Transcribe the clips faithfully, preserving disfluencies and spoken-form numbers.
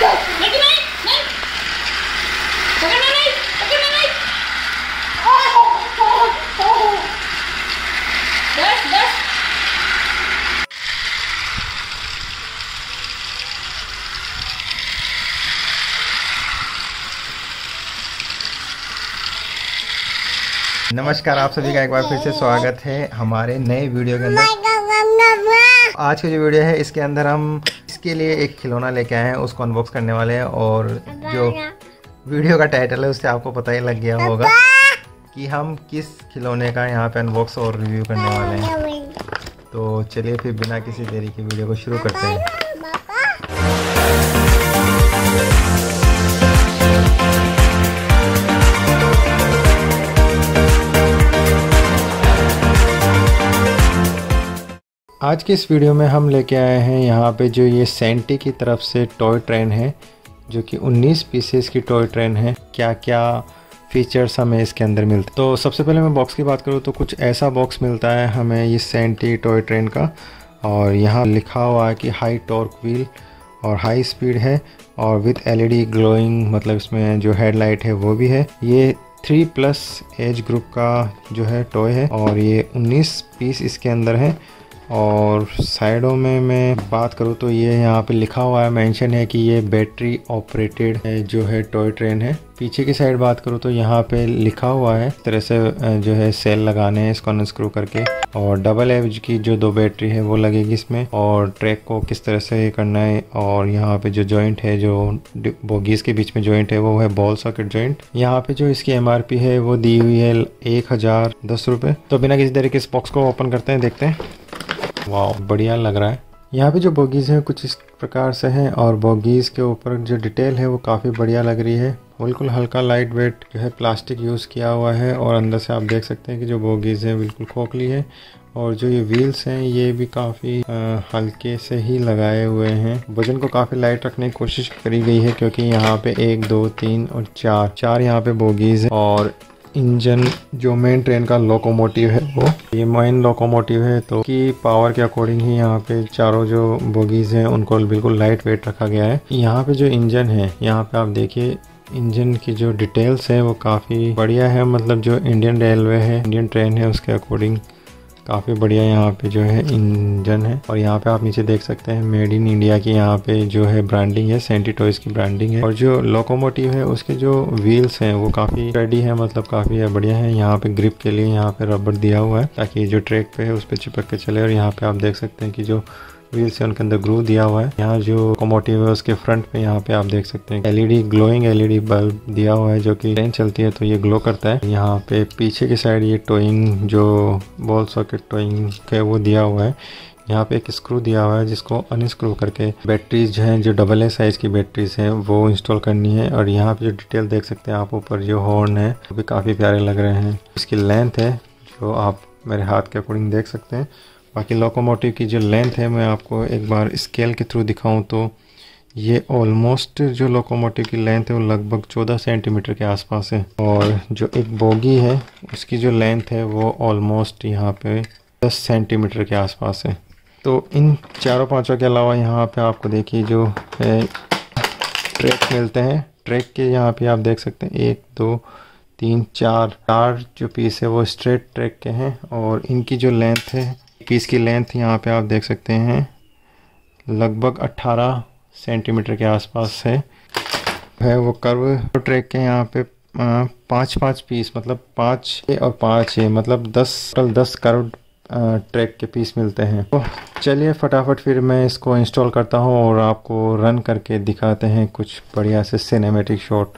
नमस्कार, आप सभी का एक बार फिर से स्वागत है हमारे नए वीडियो के अंदर। आज की जो वीडियो है इसके अंदर हम इसके लिए एक खिलौना लेके आए हैं, उसको अनबॉक्स करने वाले हैं। और जो वीडियो का टाइटल है उससे आपको पता ही लग गया होगा कि हम किस खिलौने का यहाँ पे अनबॉक्स और रिव्यू करने वाले हैं। तो चलिए फिर बिना किसी देरी के वीडियो को शुरू करते हैं। आज के इस वीडियो में हम लेके आए हैं यहाँ पे जो ये सेंटी की तरफ से टॉय ट्रेन है, जो कि उन्नीस पीसेस की टॉय ट्रेन है। क्या क्या फीचर्स हमें इसके अंदर मिलते हैं, तो सबसे पहले मैं बॉक्स की बात करूँ तो कुछ ऐसा बॉक्स मिलता है हमें ये सेंटी टॉय ट्रेन का। और यहाँ लिखा हुआ है कि हाई टॉर्क व्हील और हाई स्पीड है और with L E D glowing, मतलब इसमें जो हेडलाइट है वो भी है। ये थ्री प्लस एज ग्रुप का जो है टॉय है और ये उन्नीस पीस इसके अंदर है। और साइडों में मैं बात करूँ तो ये यहाँ पे लिखा हुआ है, मेंशन है कि ये बैटरी ऑपरेटेड जो है टॉय ट्रेन है। पीछे की साइड बात करूँ तो यहाँ पे लिखा हुआ है इस तरह से जो है सेल लगाने हैं, इसको अनस्क्रू करके। और डबल एज की जो दो बैटरी है वो लगेगी इसमें। और ट्रैक को किस तरह से करना है, और यहाँ पे जो जॉइंट है, जो बोगीज के बीच में जॉइंट है वो है बॉल सॉकेट जॉइंट। यहाँ पे जो इसकी एम आर पी है वो दी हुई है एक हजार दस रुपये। तो बिना किसी तरीके इस बॉक्स को ओपन करते हैं, देखते हैं। वाह, बढ़िया लग रहा है। यहाँ पे जो बोगीज़ हैं कुछ इस प्रकार से हैं और बोगीज़ के ऊपर जो डिटेल है वो काफ़ी बढ़िया लग रही है। बिल्कुल हल्का लाइट वेट जो है प्लास्टिक यूज़ किया हुआ है। और अंदर से आप देख सकते हैं कि जो बोगीज़ हैं बिल्कुल खोखली है। और जो ये व्हील्स हैं ये भी काफ़ी हल्के से ही लगाए हुए हैं। वजन को काफ़ी लाइट रखने की कोशिश करी गई है, क्योंकि यहाँ पे एक दो तीन और चार चार यहाँ पे बोगीज़ हैं। और इंजन जो मेन ट्रेन का लोकोमोटिव है वो ये मेन लोकोमोटिव है, तो की पावर के अकॉर्डिंग ही यहाँ पे चारों जो बोगीज हैं उनको बिल्कुल लाइट वेट रखा गया है। यहाँ पे जो इंजन है, यहाँ पे आप देखिए इंजन की जो डिटेल्स है वो काफ़ी बढ़िया है, मतलब जो इंडियन रेलवे है, इंडियन ट्रेन है उसके अकॉर्डिंग काफ़ी बढ़िया यहाँ पे जो है इंजन है। और यहाँ पे आप नीचे देख सकते हैं मेड इन इंडिया की यहाँ पे जो है ब्रांडिंग है, सेंटी टॉयज की ब्रांडिंग है। और जो लोकोमोटिव है उसके जो व्हील्स हैं वो काफ़ी स्टडी है, मतलब काफ़ी बढ़िया है। यहाँ पे ग्रिप के लिए यहाँ पे रबर दिया हुआ है ताकि जो ट्रैक पे है उस पर चिपक के चले। और यहाँ पे आप देख सकते हैं कि जो व्हील्स है उनके अंदर ग्रूव दिया हुआ है। यहाँ जो लोकोमोटिव है उसके फ्रंट पे यहाँ पे आप देख सकते हैं एलईडी ग्लोइंग एलईडी बल्ब दिया हुआ है, जो कि ट्रेन चलती है तो ये ग्लो करता है। यहाँ पे पीछे की साइड ये टोइंग जो बॉल सॉकेट टोइंग है वो दिया हुआ है। यहाँ पे एक स्क्रू दिया हुआ है जिसको अनस्क्रू करके बैटरीज जो हैं, जो डबल ए साइज की बैटरीज हैं वो इंस्टॉल करनी है। और यहाँ पे जो डिटेल देख सकते हैं आप, ऊपर जो हॉर्न है वो भी काफ़ी प्यारे लग रहे हैं। इसकी लेंथ है जो आप मेरे हाथ के अकॉर्डिंग देख सकते हैं। बाकी लोकोमोटिव की जो लेंथ है मैं आपको एक बार स्केल के थ्रू दिखाऊं तो ये ऑलमोस्ट जो लोकोमोटिव की लेंथ है वो लगभग चौदह सेंटीमीटर के आसपास है। और जो एक बोगी है उसकी जो लेंथ है वो ऑलमोस्ट यहाँ पे दस सेंटीमीटर के आसपास है। तो इन चारों पांचों के अलावा यहाँ पे आपको देखिए जो ट्रैक मिलते हैं। ट्रैक के यहाँ पे आप देख सकते हैं एक दो तीन चार चार जो पीस है वो स्ट्रेट ट्रैक के हैं। और इनकी जो लेंथ है, पीस की लेंथ यहाँ पे आप देख सकते हैं लगभग अट्ठारह सेंटीमीटर के आसपास है है वो कर्व ट्रैक के यहाँ पे पाँच पाँच पीस, मतलब पाँच और पाँच है, मतलब दस टोटल दस कर्व ट्रैक के पीस मिलते हैं। तो चलिए फटाफट फिर मैं इसको इंस्टॉल करता हूँ और आपको रन करके दिखाते हैं कुछ बढ़िया से सिनेमेटिक शॉट।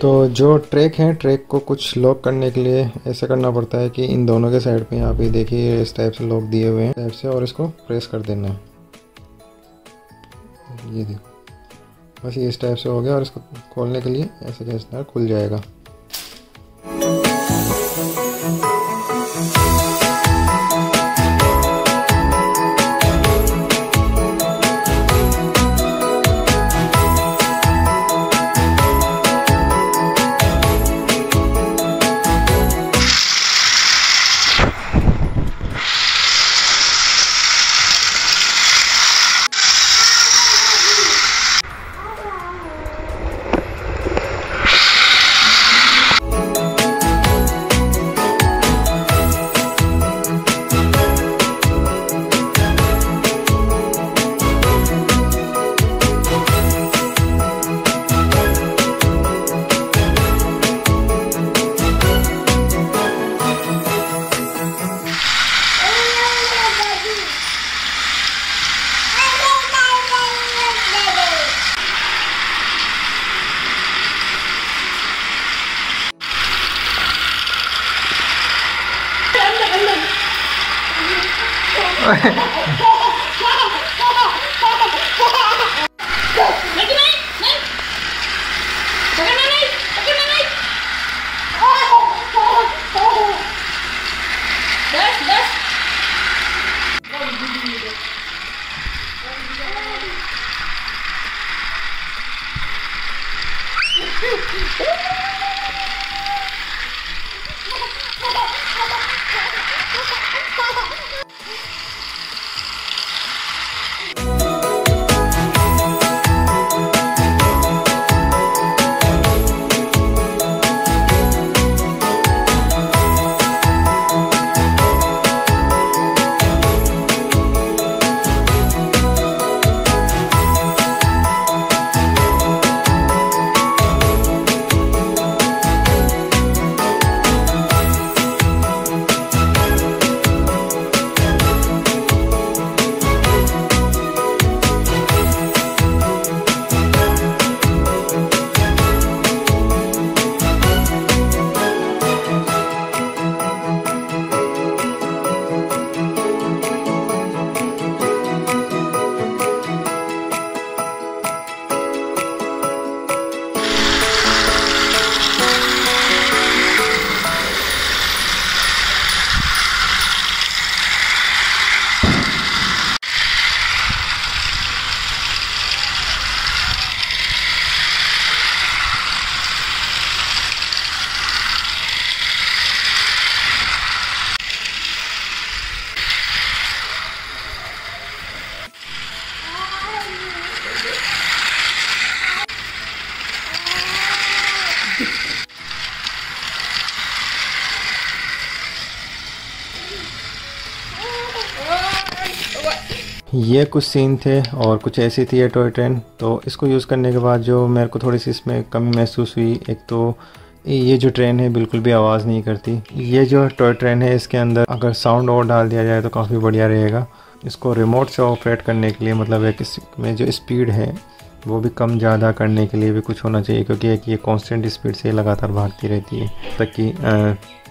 तो जो ट्रैक है, ट्रैक को कुछ लॉक करने के लिए ऐसा करना पड़ता है कि इन दोनों के साइड पे यहाँ पे देखिए इस टाइप से लॉक दिए हुए हैं टाइप से, और इसको प्रेस कर देना है। ये देखो, बस ये इस टाइप से हो गया। और इसको खोलने के लिए ऐसे कैसे खुल जाएगा। ये कुछ सीन थे और कुछ ऐसी थी ये टॉय ट्रेन। तो इसको यूज़ करने के बाद जो मेरे को थोड़ी सी इसमें कमी महसूस हुई, एक तो ये जो ट्रेन है बिल्कुल भी आवाज़ नहीं करती। ये जो टॉय ट्रेन है इसके अंदर अगर साउंड और डाल दिया जाए तो काफ़ी बढ़िया रहेगा। इसको रिमोट से ऑपरेट करने के लिए, मतलब एक इसमें जो स्पीड है वो भी कम ज़्यादा करने के लिए भी कुछ होना चाहिए, क्योंकि एक ये कॉन्स्टेंट स्पीड से लगातार भागती रहती है तब कि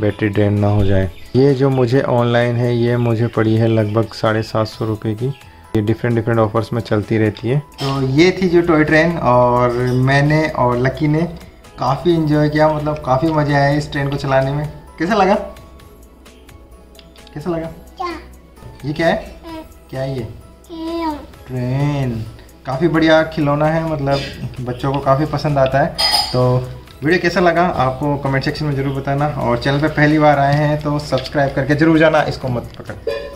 बैटरी ड्रेन ना हो जाए। ये जो मुझे ऑनलाइन है ये मुझे पड़ी है लगभग साढ़े सात सौ रुपये की। ये डिफरेंट डिफरेंट ऑफर्स में चलती रहती है। तो ये थी जो टॉय ट्रेन, और मैंने और लकी ने काफ़ी इन्जॉय किया, मतलब काफ़ी मज़े आए इस ट्रेन को चलाने में। कैसा लगा? कैसा लगा? क्या? ये क्या है? क्या है ये? ट्रेन। काफ़ी बढ़िया खिलौना है, मतलब बच्चों को काफ़ी पसंद आता है। तो वीडियो कैसा लगा आपको कमेंट सेक्शन में ज़रूर बताना, और चैनल पे पहली बार आए हैं तो सब्सक्राइब करके ज़रूर जाना। इसको मत पकड़।